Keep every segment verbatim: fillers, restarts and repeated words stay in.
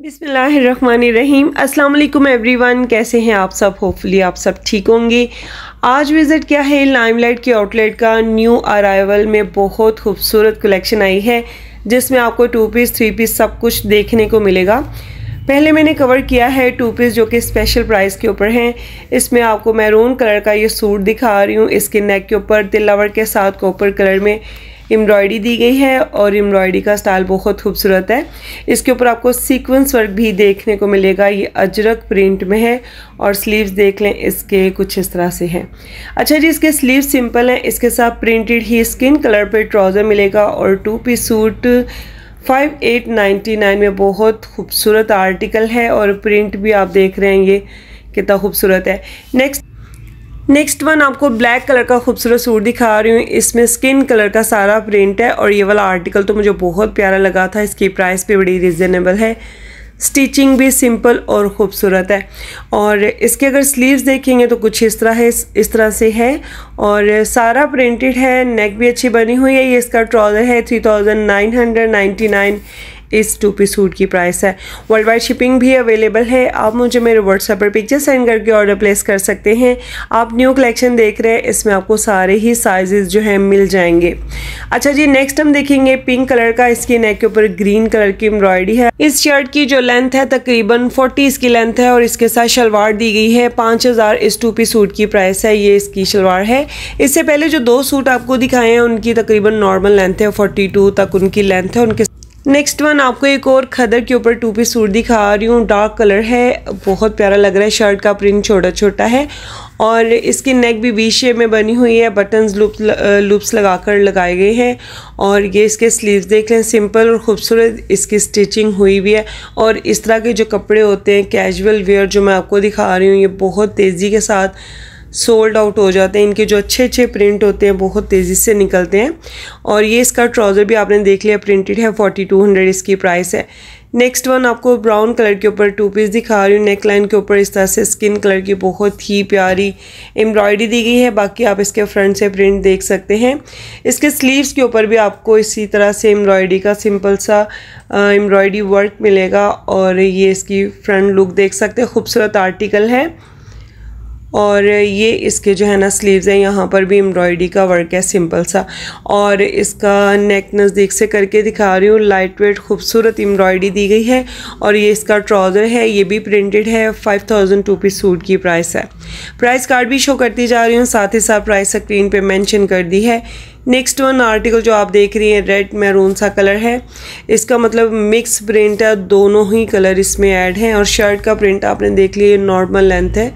बिस्मिल्लाहिर्रहमानिर्रहीम। अस्सलाम वालेकुम एवरीवन, कैसे हैं आप सब? होपफुली आप सब ठीक होंगे। आज विज़िट किया है लाइमलाइट के आउटलेट का। न्यू अराइवल में बहुत खूबसूरत कलेक्शन आई है जिसमें आपको टू पीस थ्री पीस सब कुछ देखने को मिलेगा। पहले मैंने कवर किया है टू पीस जो कि स्पेशल प्राइस के ऊपर हैं। इसमें आपको मैरून कलर का ये सूट दिखा रही हूँ। इसके नेक के ऊपर तिलावर के साथ कॉपर कलर में एम्ब्रॉयडरी दी गई है और एम्ब्रॉयडरी का स्टाइल बहुत खूबसूरत है। इसके ऊपर आपको सीक्वेंस वर्क भी देखने को मिलेगा। ये अजरक प्रिंट में है और स्लीव्स देख लें इसके कुछ इस तरह से हैं। अच्छा जी, इसके स्लीव सिंपल हैं। इसके साथ प्रिंटेड ही स्किन कलर पे ट्राउज़र मिलेगा और two piece suit five eight ninety nine में बहुत खूबसूरत आर्टिकल है और प्रिंट भी आप देख रहे हैं ये कितना खूबसूरत है। नेक्स्ट नेक्स्ट वन आपको ब्लैक कलर का खूबसूरत सूट दिखा रही हूँ। इसमें स्किन कलर का सारा प्रिंट है और ये वाला आर्टिकल तो मुझे बहुत प्यारा लगा था। इसकी प्राइस भी बड़ी रिजनेबल है, स्टिचिंग भी सिंपल और ख़ूबसूरत है। और इसके अगर स्लीव्स देखेंगे तो कुछ इस तरह है, इस तरह से है और सारा प्रिंटेड है। नेक भी अच्छी बनी हुई है। ये इसका ट्राउज़र है। Three thousand nine hundred ninety nine इस टू पीस सूट की प्राइस है। वर्ल्ड वाइड शिपिंग भी अवेलेबल है। आप मुझे मेरे व्हाट्सएप पर पिक्चर सेंड करके ऑर्डर प्लेस कर सकते हैं। आप न्यू कलेक्शन देख रहे हैं, इसमें आपको सारे ही साइजेस जो हैं मिल जाएंगे। अच्छा जी, नेक्स्ट हम देखेंगे पिंक कलर का। इसके नेक के ऊपर ग्रीन कलर की एम्ब्रॉयडरी है। इस शर्ट की जो लेंथ है तकरीबन फोर्टी इसकी लेंथ है और इसके साथ शलवार दी गई है। पाँच हज़ार इस टू पीस सूट की प्राइस है। ये इसकी शलवार है। इससे पहले जो दो सूट आपको दिखाए हैं उनकी तकरीबन नॉर्मल लेंथ है, फोर्टी टू तक उनकी लेंथ है। उनके नेक्स्ट वन आपको एक और खदर के ऊपर टू पीस सूट दिखा रही हूँ। डार्क कलर है, बहुत प्यारा लग रहा है। शर्ट का प्रिंट छोटा छोटा है और इसकी नेक भी वी शेप में बनी हुई है। बटन्स लूप लूप्स लगाकर लगाए गए हैं और ये इसके स्लीव्स देख लें, सिंपल और ख़ूबसूरत इसकी स्टिचिंग हुई भी है। और इस तरह के जो कपड़े होते हैं कैजुअल वेयर जो मैं आपको दिखा रही हूँ, ये बहुत तेज़ी के साथ सोल्ड आउट हो जाते हैं। इनके जो अच्छे अच्छे प्रिंट होते हैं बहुत तेज़ी से निकलते हैं। और ये इसका ट्राउज़र भी आपने देख लिया, प्रिंटेड है। फोर्टी टू हंड्रेड इसकी प्राइस है। नेक्स्ट वन आपको ब्राउन कलर के ऊपर टू पीस दिखा रही हूँ। नेक लाइन के ऊपर इस तरह से स्किन कलर की बहुत ही प्यारी एम्ब्रॉयडरी दी गई है। बाकी आप इसके फ्रंट से प्रिंट देख सकते हैं। इसके स्लीव्स के ऊपर भी आपको इसी तरह से एम्ब्रॉयडरी का सिंपल सा एम्ब्रॉयडरी वर्क मिलेगा और ये इसकी फ्रंट लुक देख सकते हैं। खूबसूरत आर्टिकल है और ये इसके जो है ना स्लीव्स हैं, यहाँ पर भी एम्ब्रॉयडरी का वर्क है सिंपल सा। और इसका नेक नज़दीक से करके दिखा रही हूँ। लाइट वेट खूबसूरत एम्ब्रॉयडरी दी गई है और ये इसका ट्राउज़र है। ये भी प्रिंटेड है। Five thousand two piece suit की प्राइस है। प्राइस कार्ड भी शो करती जा रही हूँ, साथ ही साथ प्राइस स्क्रीन पे मेंशन कर दी है। नेक्स्ट वन आर्टिकल जो आप देख रही हैं रेड मैरून सा कलर है। इसका मतलब मिक्स प्रिंट है, दोनों ही कलर इसमें ऐड हैं। और शर्ट का प्रिंट आपने देख लिया, नॉर्मल लेंथ है,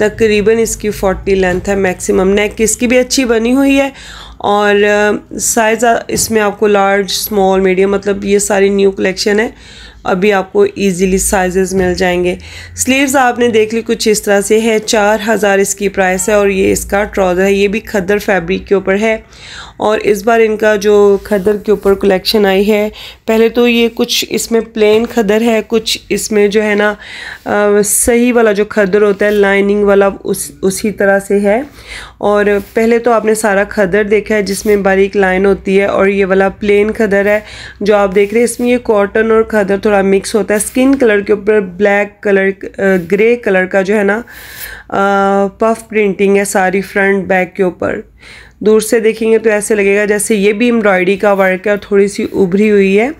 तकरीबन इसकी फोर्टी लेंथ है मैक्सिमम। नेक इसकी भी अच्छी बनी हुई है और साइज़ इसमें आपको लार्ज स्मॉल मीडियम, मतलब ये सारी न्यू कलेक्शन है, अभी आपको इजीली साइजेस मिल जाएंगे। स्लीव्स आपने देख ली, कुछ इस तरह से है। चार हज़ार इसकी प्राइस है और ये इसका ट्राउज़र है। ये भी खद्दर फैब्रिक के ऊपर है और इस बार इनका जो खद्दर के ऊपर कलेक्शन आई है, पहले तो ये कुछ इसमें प्लेन खद्दर है, कुछ इसमें जो है ना आ, सही वाला जो खद्दर होता है लाइनिंग वाला उस उसी तरह से है। और पहले तो आपने सारा खद्दर देखा है जिसमें बारीक लाइन होती है और ये वाला प्लेन खद्दर है जो आप देख रहे हैं। इसमें ये कॉटन और खद्दर थोड़ा मिक्स होता है। स्किन कलर के ऊपर ब्लैक कलर ग्रे कलर का जो है ना पफ प्रिंटिंग है सारी फ्रंट बैक के ऊपर। दूर से देखेंगे तो ऐसे लगेगा जैसे ये भी एम्ब्रॉयडरी का वर्क है और थोड़ी सी उभरी हुई है।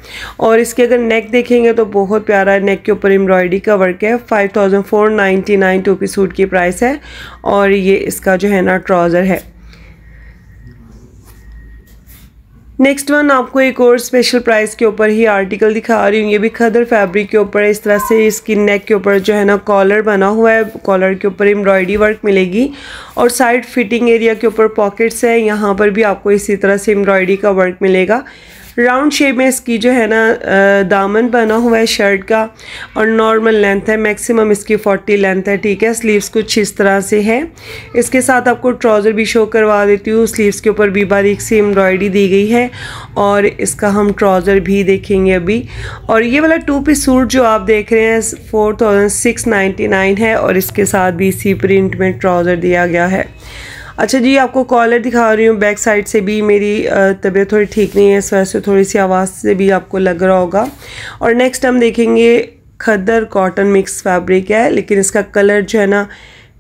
और इसके अगर नेक देखेंगे तो बहुत प्यारा है, नेक के ऊपर एम्ब्रॉयडरी का वर्क है। Five thousand four ninety nine two piece suit की प्राइस है और ये इसका जो है ना ट्राउज़र है। नेक्स्ट वन आपको एक और स्पेशल प्राइस के ऊपर ही आर्टिकल दिखा रही हूँ। ये भी खदर फैब्रिक के ऊपर है। इस तरह से इसकी नेक के ऊपर जो है ना कॉलर बना हुआ है, कॉलर के ऊपर एम्ब्रॉयडरी वर्क मिलेगी और साइड फिटिंग एरिया के ऊपर पॉकेट्स है, यहाँ पर भी आपको इसी तरह से एम्ब्रॉयडरी का वर्क मिलेगा। राउंड शेप में इसकी जो है ना दामन बना हुआ है शर्ट का और नॉर्मल लेंथ है, मैक्सिमम इसकी फोर्टी लेंथ है, ठीक है। स्लीव्स कुछ इस तरह से है। इसके साथ आपको ट्राउज़र भी शो करवा देती हूँ। स्लीव्स के ऊपर भी बारीक सी एम्ब्रॉयडरी दी गई है और इसका हम ट्राउज़र भी देखेंगे अभी। और ये वाला टू पीस सूट जो आप देख रहे हैं four thousand six ninety nine है और इसके साथ भी इसी प्रिंट में ट्राउज़र दिया गया है। अच्छा जी, आपको कॉलर दिखा रही हूँ। बैक साइड से भी मेरी तबीयत थोड़ी ठीक नहीं है, इस वजह से थोड़ी सी आवाज़ से भी आपको लग रहा होगा। और नेक्स्ट हम देखेंगे खद्दर कॉटन मिक्स फैब्रिक है, लेकिन इसका कलर जो है ना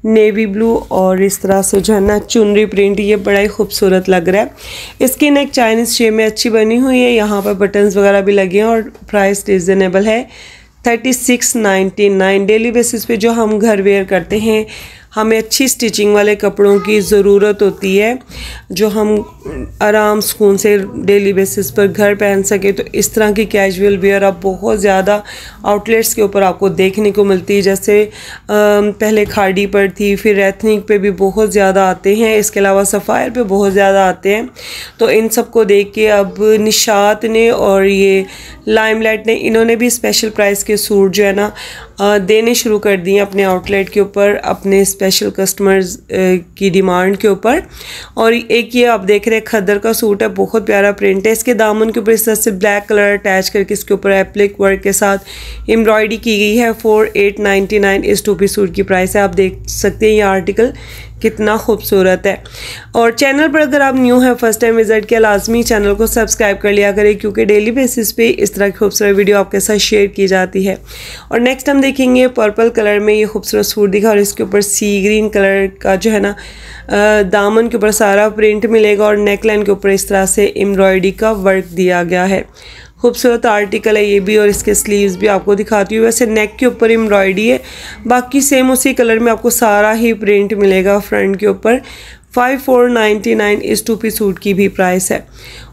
नेवी ब्लू और इस तरह से जो है ना चुनरी प्रिंट, ये बड़ा ही खूबसूरत लग रहा है। इसकी नेक चाइनीज़ शेप में अच्छी बनी हुई है, यहाँ पर बटन्स वगैरह भी लगे हैं और प्राइस रिजनेबल है thirty six ninety nine. Daily basis पे जो हम घर वेयर करते हैं हमें अच्छी स्टिचिंग वाले कपड़ों की ज़रूरत होती है, जो हम आराम सुकून से डेली बेसिस पर घर पहन सके। तो इस तरह की कैजुअल वेयर आप बहुत ज़्यादा आउटलेट्स के ऊपर आपको देखने को मिलती है, जैसे पहले खाड़ी पर थी, फिर एथनिक पे भी बहुत ज़्यादा आते हैं, इसके अलावा सफ़ायर पे बहुत ज़्यादा आते हैं। तो इन सब को देख के अब निशात ने और ये लाइमलाइट ने, इन्होंने भी स्पेशल प्राइस के सूट जो है ना देने शुरू कर दिए अपने आउटलेट के ऊपर, अपने स्पेशल कस्टमर्स की डिमांड के ऊपर। और एक ये आप देख रहे हैं खद्दर का सूट है, बहुत प्यारा प्रिंट है, इसके दामन के ऊपर इस तरह से ब्लैक कलर अटैच करके इसके ऊपर एप्लिक वर्क के साथ एम्ब्रॉयडरी की गई है। फोर एट नाइन्टी नाइन इस टू पीस सूट की प्राइस है। आप देख सकते हैं ये आर्टिकल कितना खूबसूरत है। और चैनल पर अगर आप न्यू हैं, फर्स्ट टाइम विजिट किया, लाजमी चैनल को सब्सक्राइब कर लिया करें, क्योंकि डेली बेसिस पे इस तरह की खूबसूरत वीडियो आपके साथ शेयर की जाती है। और नेक्स्ट हम देखेंगे पर्पल कलर में ये खूबसूरत सूट दिखा, और इसके ऊपर सी ग्रीन कलर का जो है ना दामन के ऊपर सारा प्रिंट मिलेगा और नेकलाइन के ऊपर इस तरह से एम्ब्रॉयडरी का वर्क दिया गया है। खूबसूरत आर्टिकल है ये भी, और इसके स्लीव्स भी आपको दिखाती हूँ। वैसे नेक के ऊपर एम्ब्रॉयडरी है, बाकी सेम उसी कलर में आपको सारा ही प्रिंट मिलेगा फ्रंट के ऊपर। फाइव फोर नाइन्टी नाइन इस टू पीस सूट की भी प्राइस है,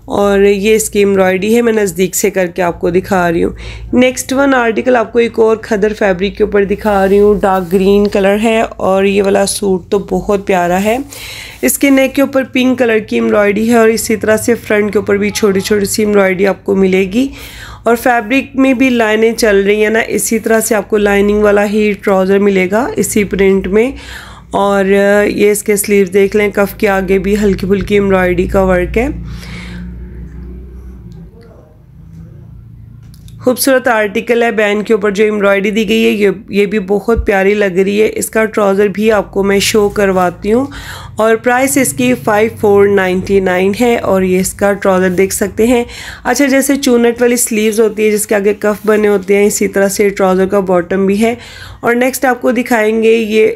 और ये इसकी एम्ब्रॉयडरी है, मैं नज़दीक से करके आपको दिखा रही हूँ। नेक्स्ट वन आर्टिकल आपको एक और खदर फैब्रिक के ऊपर दिखा रही हूँ, डार्क ग्रीन कलर है, और ये वाला सूट तो बहुत प्यारा है। इसके नेक के ऊपर पिंक कलर की एम्ब्रॉयडरी है और इसी तरह से फ्रंट के ऊपर भी छोटी छोटी सी एम्ब्रॉयडरी आपको मिलेगी, और फैब्रिक में भी लाइनें चल रही हैं ना, इसी तरह से आपको लाइनिंग वाला ही ट्राउज़र मिलेगा इसी प्रिंट में। और ये इसके स्लीव्स देख लें, कफ के आगे भी हल्की फुल्की एम्ब्रॉयडरी का वर्क है। खूबसूरत आर्टिकल है, बैंड के ऊपर जो एम्ब्रॉयडरी दी गई है ये ये भी बहुत प्यारी लग रही है। इसका ट्राउज़र भी आपको मैं शो करवाती हूँ, और प्राइस इसकी फाइव फोर नाइन्टी नाइन है, और ये इसका ट्राउज़र देख सकते हैं। अच्छा, जैसे चूनट वाली स्लीव्स होती है जिसके आगे कफ बने होते हैं, इसी तरह से ट्राउज़र का बॉटम भी है। और नेक्स्ट आपको दिखाएंगे ये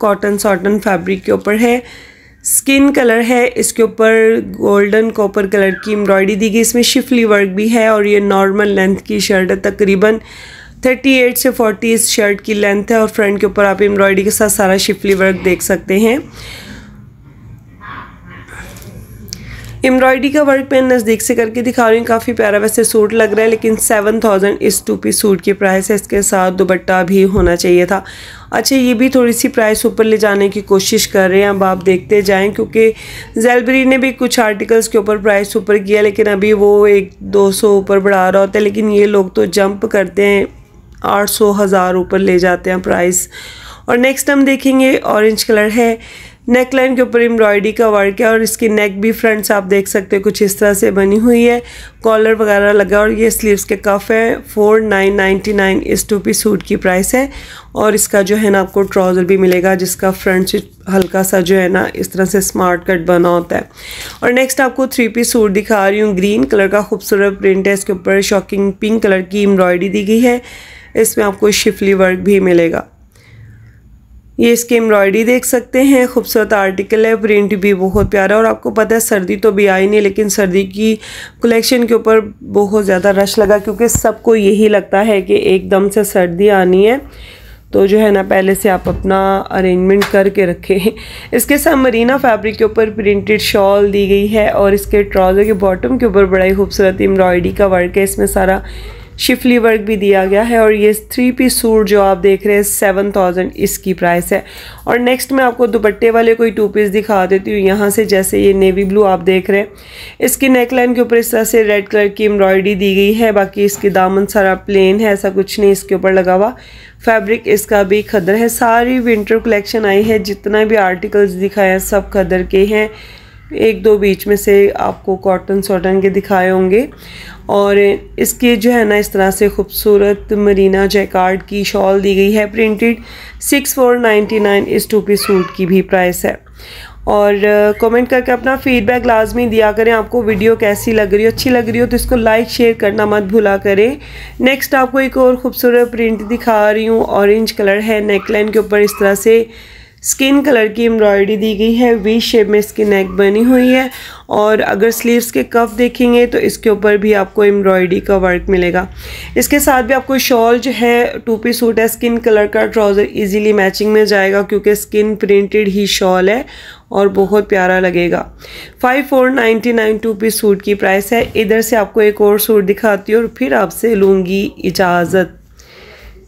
कॉटन सॉटन फैब्रिक के ऊपर है, स्किन कलर है, इसके ऊपर गोल्डन कॉपर कलर की एम्ब्रॉयडरी दी गई, इसमें शिफली वर्क भी है, और ये नॉर्मल लेंथ की शर्ट है, तकरीबन थर्टी एट से फोर्टी इस शर्ट की लेंथ है, और फ्रंट के ऊपर आप एम्ब्रॉयडरी के साथ सारा शिफली वर्क देख सकते हैं। एम्ब्रॉयडरी का वर्क मैं नज़दीक से करके दिखा रही हूँ, काफ़ी प्यारा वैसे सूट लग रहा है, लेकिन सेवन थाउजेंड इस टू पीस सूट की प्राइस है। इसके साथ दुपट्टा भी होना चाहिए था। अच्छा, ये भी थोड़ी सी प्राइस ऊपर ले जाने की कोशिश कर रहे हैं, अब आप देखते जाएं, क्योंकि जेलबरी ने भी कुछ आर्टिकल्स के ऊपर प्राइस ऊपर किया, लेकिन अभी वो एक दो सौ ऊपर बढ़ा रहा होता है, लेकिन ये लोग तो जंप करते हैं, आठ सौ हज़ार ऊपर ले जाते हैं प्राइस। और नेक्स्ट हम देखेंगे ऑरेंज कलर है, नेकलाइन के ऊपर एम्ब्रॉयडरी का वर्क है, और इसकी नेक भी फ्रंट से आप देख सकते हैं कुछ इस तरह से बनी हुई है, कॉलर वगैरह लगा, और ये स्लीव्स के कफ है। फोर नाइन नाइन्टी नाइन इस टू पीस सूट की प्राइस है, और इसका जो है ना आपको ट्राउज़र भी मिलेगा जिसका फ्रंट से हल्का सा जो है ना इस तरह से स्मार्ट कट बना होता है। और नेक्स्ट आपको थ्री पीस सूट दिखा रही हूँ, ग्रीन कलर का खूबसूरत प्रिंट है, इसके ऊपर शॉकिंग पिंक कलर की एम्ब्रॉयडरी दी गई है, इसमें आपको शिफली वर्क भी मिलेगा। ये इसकी एम्ब्रॉयडरी देख सकते हैं, खूबसूरत आर्टिकल है, प्रिंट भी बहुत प्यारा। और आपको पता है सर्दी तो भी आई नहीं, लेकिन सर्दी की कलेक्शन के ऊपर बहुत ज़्यादा रश लगा, क्योंकि सबको यही लगता है कि एकदम से सर्दी आनी है, तो जो है ना पहले से आप अपना अरेंजमेंट करके रखें। इसके साथ मरीना फैब्रिक के ऊपर प्रिंटेड शॉल दी गई है, और इसके ट्राउज़र के बॉटम के ऊपर बड़ा ही खूबसूरत एम्ब्रॉयडरी का वर्क है, इसमें सारा शिफली वर्क भी दिया गया है। और ये थ्री पीस सूट जो आप देख रहे हैं सेवन थाउजेंड इसकी प्राइस है। और नेक्स्ट मैं आपको दुपट्टे वाले कोई टू पीस दिखा देती हूँ यहाँ से। जैसे ये नेवी ब्लू आप देख रहे हैं, इसकी नेकलाइन के ऊपर इस तरह से रेड कलर की एम्ब्रॉयडरी दी गई है, बाकी इसकी दामन सारा प्लेन है, ऐसा कुछ नहीं इसके ऊपर लगा हुआ। फैब्रिक इसका भी खदर है, सारी विंटर कलेक्शन आई है, जितना भी आर्टिकल्स दिखाए हैं सब खदर के हैं, एक दो बीच में से आपको कॉटन सॉटन के दिखाए होंगे। और इसके जो है ना इस तरह से खूबसूरत मरीना जैकार्ड की शॉल दी गई है printed, six four ninety nine इस टू पीस सूट की भी प्राइस है। और कमेंट करके अपना फ़ीडबैक लाजमी दिया करें। आपको वीडियो कैसी लग रही हो, अच्छी लग रही हो तो इसको लाइक शेयर करना मत भूला करें। नेक्स्ट आपको एक और ख़ूबसूरत प्रिंट दिखा रही हूँ, ऑरेंज कलर है। नेकलाइन के ऊपर इस तरह से स्किन कलर की एम्ब्रॉयडरी दी गई है, वी शेप में इसकी नेक बनी हुई है। और अगर स्लीव्स के कफ देखेंगे तो इसके ऊपर भी आपको एम्ब्रॉयडरी का वर्क मिलेगा। इसके साथ भी आपको शॉल जो है टू पीस सूट है, स्किन कलर का ट्राउज़र इजीली मैचिंग में जाएगा क्योंकि स्किन प्रिंटेड ही शॉल है और बहुत प्यारा लगेगा। Five four ninety nine two piece suit की प्राइस है। इधर से आपको एक और सूट दिखाती हूँ और फिर आपसे लूँगी इजाज़त,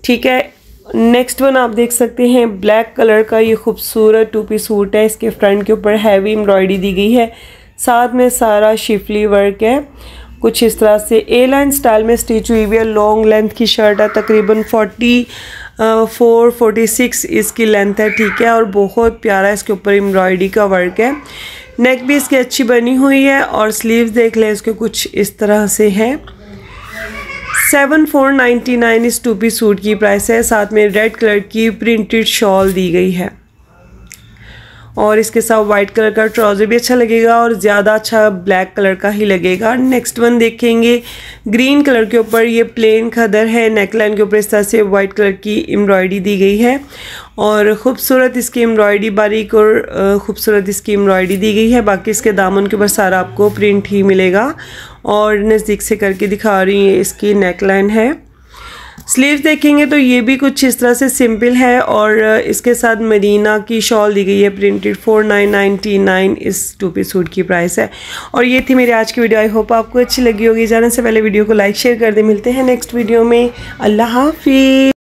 ठीक है। नेक्स्ट वन आप देख सकते हैं, ब्लैक कलर का ये खूबसूरत टू पीस सूट है। इसके फ्रंट के ऊपर हैवी एम्ब्रॉयडरी दी गई है, साथ में सारा शिफली वर्क है। कुछ इस तरह से ए लाइन स्टाइल में स्टिच हुई हुई है। लॉन्ग लेंथ की शर्ट है, तकरीबन फोर्टी फोर फोर्टी सिक्स इसकी लेंथ है, ठीक है। और बहुत प्यारा इसके ऊपर एम्ब्रॉयडरी का वर्क है। नेक भी इसकी अच्छी बनी हुई है और स्लीव्स देख लें इसके कुछ इस तरह से है। सेवन फोर नाइन्टी नाइन इस टू पीस सूट की प्राइस है। साथ में रेड कलर की प्रिंटेड शॉल दी गई है और इसके साथ वाइट कलर का ट्राउज़र भी अच्छा लगेगा और ज़्यादा अच्छा ब्लैक कलर का ही लगेगा। नेक्स्ट वन देखेंगे, ग्रीन कलर के ऊपर ये प्लेन खदर है। नेकलाइन के ऊपर इस तरह से वाइट कलर की एम्ब्रॉयडरी दी गई है और ख़ूबसूरत इसकी एम्ब्रॉयडरी, बारीक और ख़ूबसूरत इसकी एम्ब्रॉयडरी दी गई है। बाकी इसके दामन के ऊपर सारा आपको प्रिंट ही मिलेगा। और नज़दीक से करके दिखा रही है, इसकी नेकलाइन है। स्लीव्स देखेंगे तो ये भी कुछ इस तरह से सिंपल है और इसके साथ मरीना की शॉल दी गई है printed. Four nine ninety nine इस टू पीस सूट की प्राइस है। और ये थी मेरी आज की वीडियो, आई होप आपको अच्छी लगी होगी। जाने से पहले वीडियो को लाइक शेयर कर दें। मिलते हैं नेक्स्ट वीडियो में, अल्लाह हाफिज़।